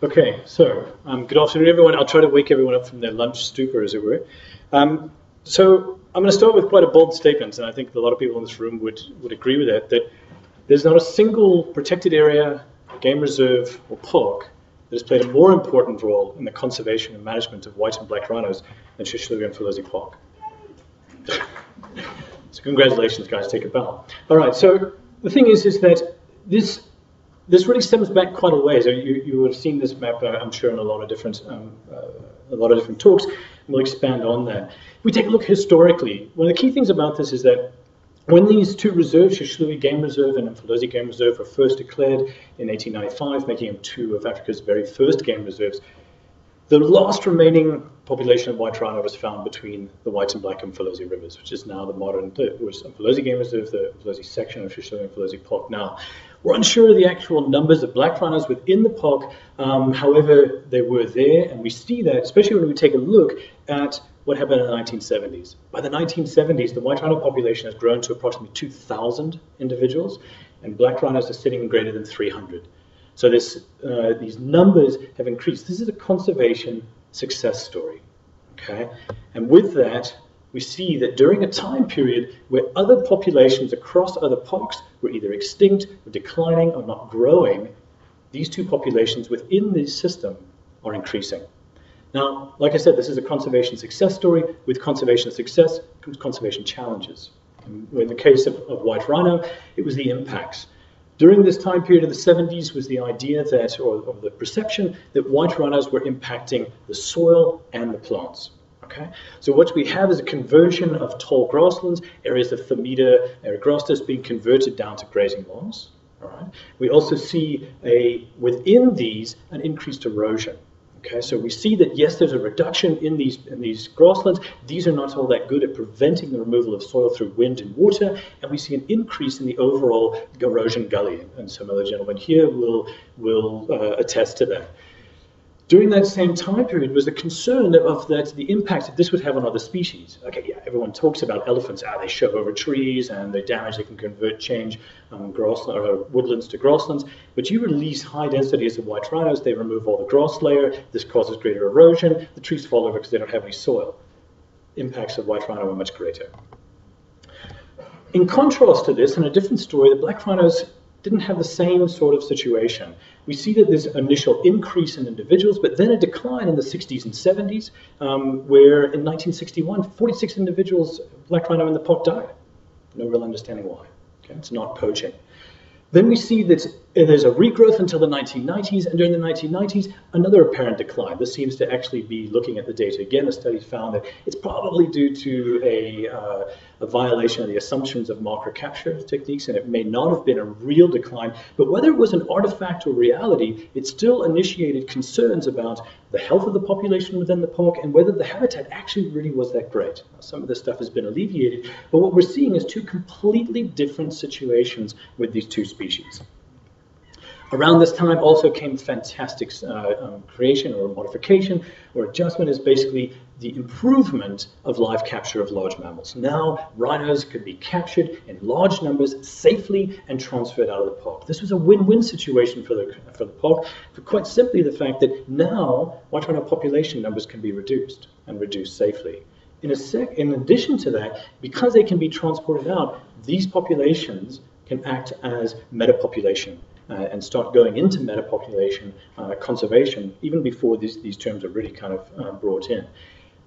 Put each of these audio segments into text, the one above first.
Okay, so good afternoon, everyone. I'll try to wake everyone up from their lunch stupor, as it were. So I'm going to start with quite a bold statement, and I think a lot of people in this room would agree with that there's not a single protected area, game reserve, or park that has played a more important role in the conservation and management of white and black rhinos than Hluhluwe-iMfolozi Park. So congratulations, guys. Take a bow. All right. So the thing is that this really stems back quite a ways. You have seen this map, I'm sure, in a lot of different talks. We'll expand on that. If we take a look historically, one of the key things about this is that when these two reserves, Hluhluwe Game Reserve and iMfolozi Game Reserve, were first declared in 1895, making them two of Africa's very first game reserves, the last remaining population of white rhino was found between the White and Black iMfolozi rivers, which is now the modern iMfolozi Game Reserve, the iMfolozi section of Hluhluwe-iMfolozi Park now. We're unsure of the actual numbers of black rhinos within the park, however, they were there, and we see that, especially when we take a look at what happened in the 1970s. By the 1970s, the white rhino population has grown to approximately 2,000 individuals, and black rhinos are sitting greater than 300. So these numbers have increased. This is a conservation success story, okay? And with that, we see that during a time period where other populations across other parks were either extinct, or declining, or not growing, these two populations within this system are increasing. Now, like I said, this is a conservation success story. With conservation success comes conservation challenges. And in the case of white rhino, it was the impacts. During this time period of the 70s was the idea that, or the perception, that white rhinos were impacting the soil and the plants. Okay? So what we have is a conversion of tall grasslands, areas of thermita eragrostis being converted down to grazing lawns. All right? We also see, within these, an increased erosion. Okay? So we see that, yes, there's a reduction in these grasslands. These are not all that good at preventing the removal of soil through wind and water, and we see an increase in the overall erosion gully, and some other gentlemen here will attest to that. During that same time period was the concern of that the impact that this would have on other species. Okay, yeah, everyone talks about elephants, how they shove over trees and they damage, they can change woodlands to grasslands. But you release high densities of white rhinos, they remove all the grass layer, this causes greater erosion, the trees fall over because they don't have any soil. Impacts of white rhino are much greater. In contrast to this, in a different story, the black rhinos didn't have the same sort of situation. We see that there's an initial increase in individuals, but then a decline in the 60s and 70s, where in 1961, 46 individuals, black rhino in the park, died. No real understanding why. Okay? It's not poaching. Then we see that there's a regrowth until the 1990s, and during the 1990s, another apparent decline. This seems to actually be looking at the data again. A study found that it's probably due to a violation of the assumptions of marker capture techniques, and it may not have been a real decline. But whether it was an artifact or reality, it still initiated concerns about the health of the population within the park and whether the habitat actually really was that great. Now, some of this stuff has been alleviated, but what we're seeing is two completely different situations with these two species. Around this time also came fantastic creation or modification or adjustment is basically the improvement of live capture of large mammals. Now rhinos could be captured in large numbers safely and transferred out of the park. This was a win-win situation for the park, for quite simply the fact that now white rhino population numbers can be reduced and reduced safely. In addition to that, because they can be transported out, these populations can act as metapopulation. And start going into metapopulation conservation even before these terms are really kind of brought in.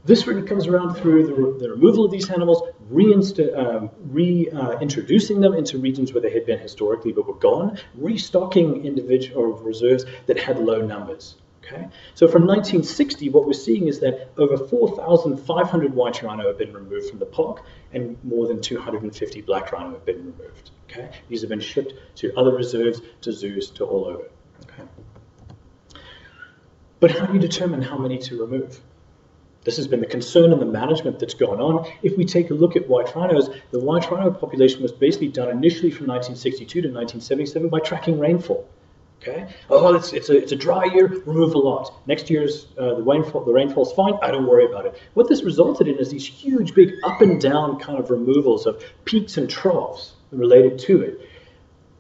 This really comes around through the removal of these animals, reintroducing them into regions where they had been historically but were gone, restocking individual reserves that had low numbers. Okay? So from 1960, what we're seeing is that over 4,500 white rhino have been removed from the park, and more than 250 black rhino have been removed. Okay? These have been shipped to other reserves, to zoos, to all over. Okay? But how do you determine how many to remove? This has been the concern in the management that's gone on. If we take a look at white rhinos, the white rhino population was basically done initially from 1962 to 1977 by tracking rainfall. Okay. Oh, it's a dry year. Remove a lot. Next year's the rainfall's fine. I don't worry about it. What this resulted in is these huge, big up and down kind of removals of peaks and troughs related to it.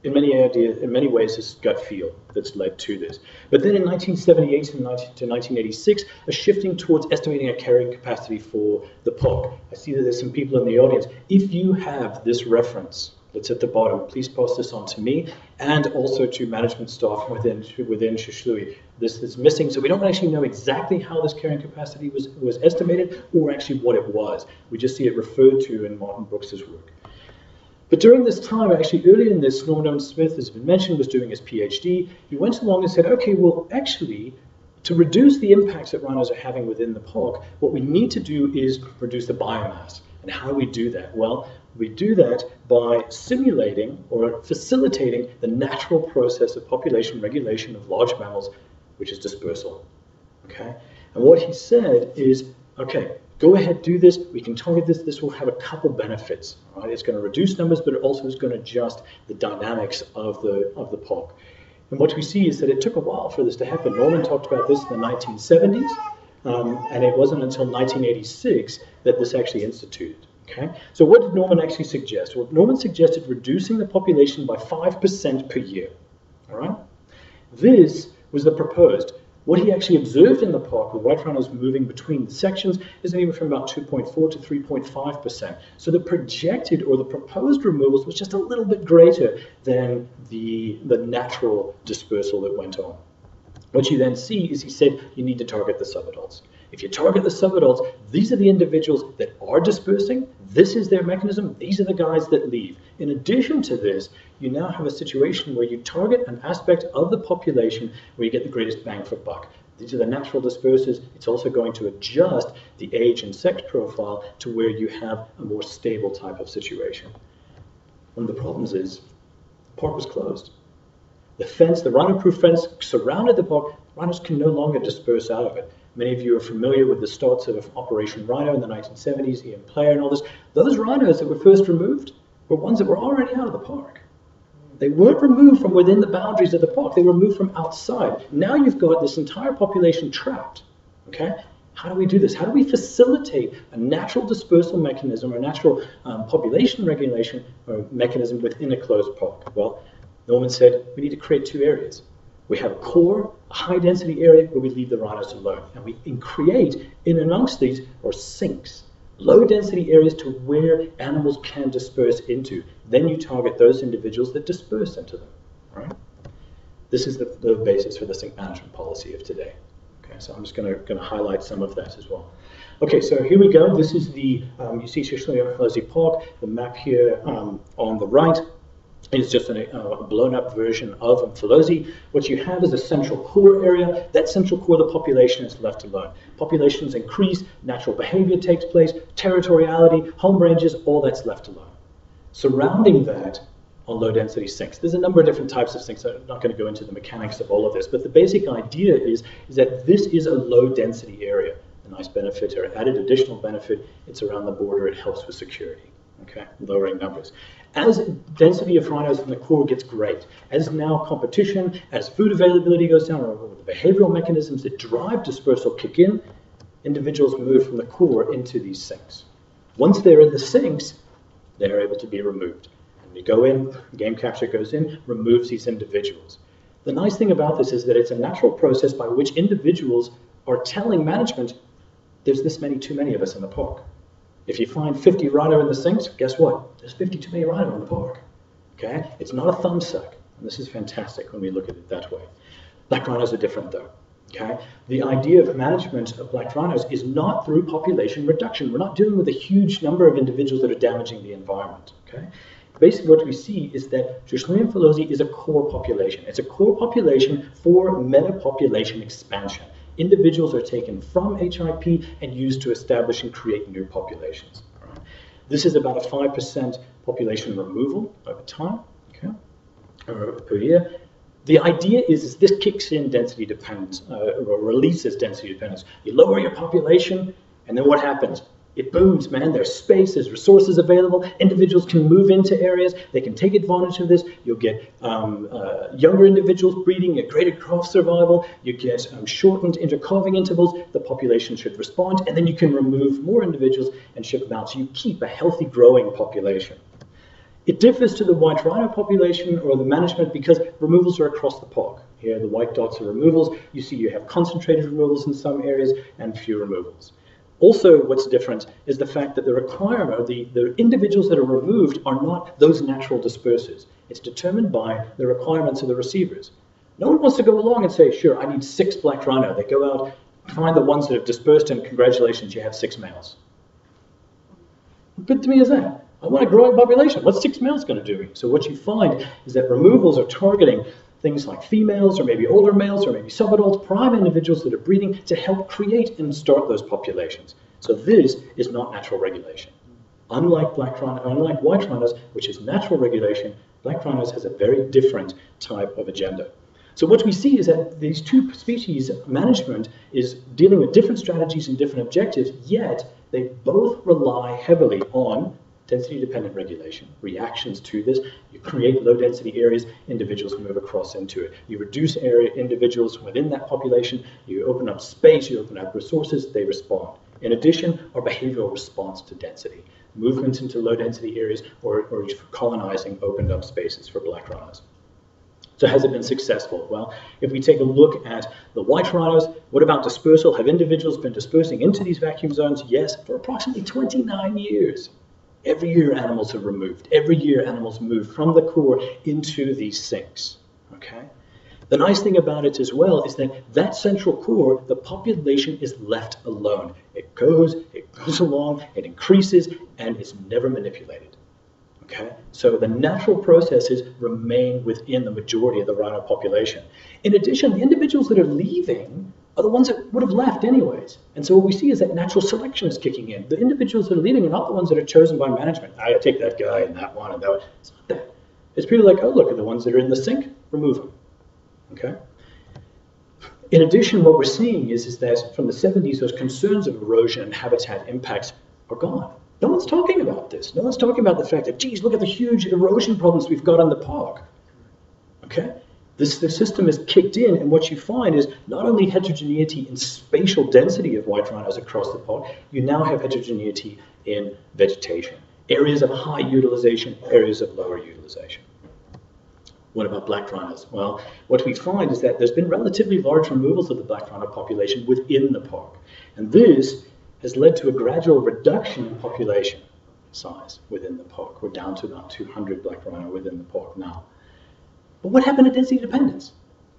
in many ways, it's gut feel that's led to this. But then in 1978 and 1986, a shifting towards estimating a carrying capacity for the POC. I see that there's some people in the audience. If you have this reference that's at the bottom, please pass this on to me and also to management staff within Hluhluwe. This is missing, so we don't actually know exactly how this carrying capacity was estimated or actually what it was. We just see it referred to in Martin Brooks's work. But during this time, actually earlier in this, Norman Owen-Smith, as has been mentioned, was doing his PhD. He went along and said, okay, well, actually, to reduce the impacts that rhinos are having within the park, what we need to do is reduce the biomass. And how do we do that? Well, we do that by simulating or facilitating the natural process of population regulation of large mammals, which is dispersal. Okay? And what he said is, okay, go ahead, do this, we can target this, this will have a couple benefits. Right? It's going to reduce numbers, but it also is going to adjust the dynamics of the park. And what we see is that it took a while for this to happen. Norman talked about this in the 1970s, and it wasn't until 1986 that this actually instituted. Okay? So what did Norman actually suggest? Well, Norman suggested reducing the population by 5% per year. All right? This was the proposed. What he actually observed in the park with white rhinos moving between the sections is anywhere from about 2.4 to 3.5%. So the projected or the proposed removals was just a little bit greater than the natural dispersal that went on. What you then see is he said you need to target the subadults. If you target the subadults, these are the individuals that are dispersing, this is their mechanism, these are the guys that leave. In addition to this, you now have a situation where you target an aspect of the population where you get the greatest bang for buck. These are the natural dispersers. It's also going to adjust the age and sex profile to where you have a more stable type of situation. One of the problems is the park was closed. The fence, the rhino-proof fence surrounded the park, rhinos can no longer disperse out of it. Many of you are familiar with the starts of Operation Rhino in the 1970s, Ian Player and all this. Those rhinos that were first removed were ones that were already out of the park. They weren't removed from within the boundaries of the park. They were removed from outside. Now you've got this entire population trapped. Okay? How do we do this? How do we facilitate a natural dispersal mechanism or a natural population regulation or mechanism within a closed park? Well, Norman said we need to create two areas. We have a core, a high-density area where we leave the rhinos alone, and we can create in amongst these or sinks, low-density areas to where animals can disperse into. Then you target those individuals that disperse into them. Right? This is the basis for the sink management policy of today. Okay, so I'm just going to highlight some of that as well. Okay, so here we go. This is the you see Hluhluwe-iMfolozi Park. The map here on the right. It's just a blown-up version of iMfolozi. What you have is a central core area. That central core, the population is left alone. Populations increase, natural behavior takes place, territoriality, home ranges, all that's left alone. Surrounding that are low-density sinks. There's a number of different types of sinks. I'm not going to go into the mechanics of all of this, but the basic idea is that this is a low-density area. A nice benefit or added additional benefit, it's around the border. It helps with security. Okay, lowering numbers. As density of rhinos in the core gets great, as now competition, as food availability goes down, or the behavioral mechanisms that drive dispersal kick in, individuals move from the core into these sinks. Once they're in the sinks, they're able to be removed. And you go in, game capture goes in, removes these individuals. The nice thing about this is that it's a natural process by which individuals are telling management, there's this many too many of us in the park. If you find 50 rhino in the sinks, guess what? There's 50 too many rhino in the park. Okay? It's not a thumbsuck. And this is fantastic when we look at it that way. Black rhinos are different though. Okay? The idea of management of black rhinos is not through population reduction. We're not dealing with a huge number of individuals that are damaging the environment. Okay? Basically what we see is that Hluhluwe-iMfolozi is a core population. It's a core population for meta-population expansion. Individuals are taken from HIP and used to establish and create new populations. Right? This is about a 5% population removal over time, okay, or per year. The idea is this kicks in density dependence, or releases density dependence. You lower your population, and then what happens? It booms, man. There's space, there's resources available. Individuals can move into areas. They can take advantage of this. You'll get younger individuals breeding, a greater crop survival. You get shortened intercalving intervals. The population should respond, and then you can remove more individuals and ship them out. So you keep a healthy, growing population. It differs to the white rhino population or the management because removals are across the park. Here the white dots are removals. You see you have concentrated removals in some areas and few removals. Also, what's different is the fact that the requirement, the individuals that are removed are not those natural dispersers. It's determined by the requirements of the receivers. No one wants to go along and say, sure, I need 6 black rhino. They go out, find the ones that have dispersed, and congratulations, you have 6 males. How good to me is that? I want a growing population. What's 6 males going to do? So what you find is that removals are targeting things like females or maybe older males or maybe subadults, prime individuals that are breeding to help create and start those populations. So this is not natural regulation. Unlike black rhino, unlike white rhinos, which is natural regulation, black rhinos has a very different type of agenda. So what we see is that these two species management is dealing with different strategies and different objectives, yet they both rely heavily on density-dependent regulation, reactions to this. You create low-density areas, individuals move across into it. You reduce area individuals within that population, you open up space, you open up resources, they respond. In addition, our behavioral response to density, movements into low-density areas or colonizing opened up spaces for black rhinos. So has it been successful? Well, if we take a look at the white rhinos, what about dispersal? Have individuals been dispersing into these vacuum zones? Yes, for approximately 29 years. Every year animals are removed. Every year animals move from the core into these sinks, okay? The nice thing about it as well is that that central core, the population is left alone. It goes along, it increases, and it's never manipulated, okay? So the natural processes remain within the majority of the rhino population. In addition, the individuals that are leaving are the ones that would have left anyways. And so what we see is that natural selection is kicking in. The individuals that are leading are not the ones that are chosen by management. I take that guy and that one and that one. It's not that. It's people like, oh, look at the ones that are in the sink, remove them, okay? In addition, what we're seeing is that from the 70s, those concerns of erosion and habitat impacts are gone. No one's talking about this. No one's talking about the fact that, geez, look at the huge erosion problems we've got in the park, okay? The system is kicked in, and what you find is not only heterogeneity in spatial density of white rhinos across the park, you now have heterogeneity in vegetation. Areas of high utilization, areas of lower utilization. What about black rhinos? Well, what we find is that there's been relatively large removals of the black rhino population within the park, and this has led to a gradual reduction in population size within the park. We're down to about 200 black rhino within the park now. But what happened to density dependence?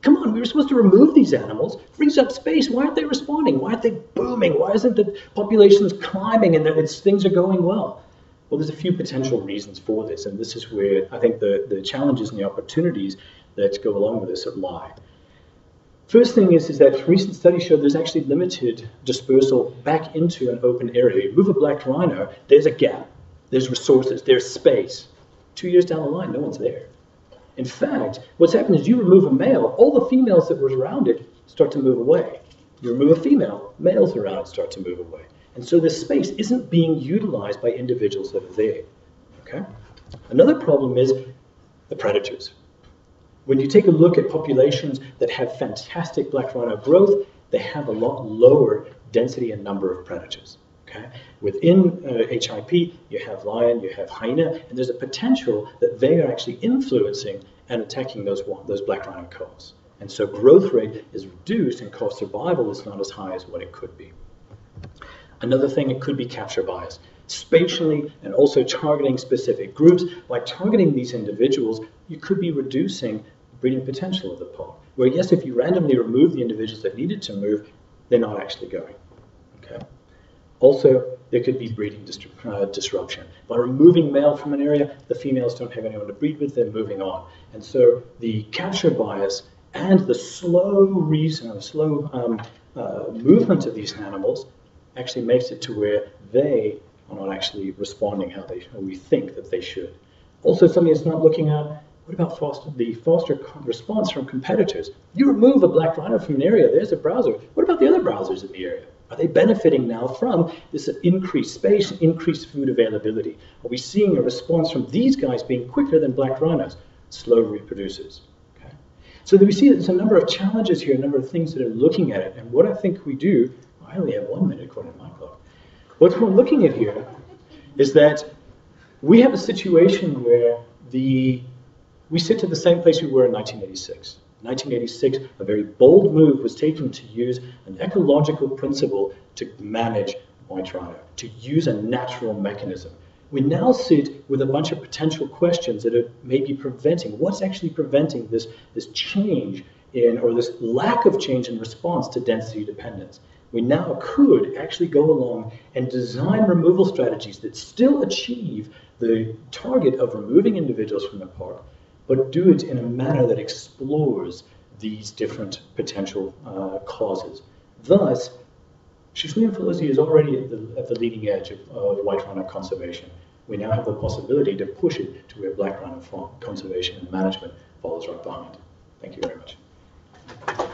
Come on, we were supposed to remove these animals, freeze up space. Why aren't they responding? Why aren't they booming? Why isn't the populations climbing and things are going well? Well, there's a few potential reasons for this, and this is where I think the challenges and the opportunities that go along with this lie. First thing is that recent studies show there's actually limited dispersal back into an open area. You move a black rhino, there's a gap, there's resources, there's space. 2 years down the line, no one's there. In fact, what's happened is you remove a male, all the females that were around it start to move away. You remove a female, males around it start to move away. And so this space isn't being utilized by individuals that are there, okay? Another problem is the predators. When you take a look at populations that have fantastic black rhino growth, they have a lot lower density and number of predators, okay? Within HIP, you have lion, you have hyena, and there's a potential that they are actually influencing and attacking those black rhino calves. And so growth rate is reduced and calf survival is not as high as what it could be. Another thing, it could be capture bias. Spatially and also targeting specific groups, by targeting these individuals, you could be reducing the breeding potential of the park. Where yes, if you randomly remove the individuals that needed to move, they're not actually going, okay? Also, there could be breeding disruption. By removing male from an area, the females don't have anyone to breed with, they're moving on. And so the capture bias and the slow movement of these animals actually makes it to where they are not actually responding how we think that they should. Also, something that's not looking at, what about the foster response from competitors? You remove a black rhino from an area, there's a browser. What about the other browsers in the area? Are they benefiting now from this increased space, increased food availability? Are we seeing a response from these guys being quicker than black rhinos? Slow reproducers, okay? So that we see that there's a number of challenges here, a number of things that are looking at it. And what I think we do, I only have 1 minute according to my clock. What we're looking at here is that we have a situation where we sit at the same place we were in 1986. In 1986, a very bold move was taken to use an ecological principle to manage white rhino, to use a natural mechanism. We now sit with a bunch of potential questions that are maybe preventing, what's actually preventing this change in, or this lack of change in response to density dependence. We now could actually go along and design removal strategies that still achieve the target of removing individuals from the park, but do it in a manner that explores these different potential causes. Thus, Hluhluwe-iMfolozi is already at the leading edge of white rhino conservation. We now have the possibility to push it to where black rhino conservation and management follows right behind. Thank you very much.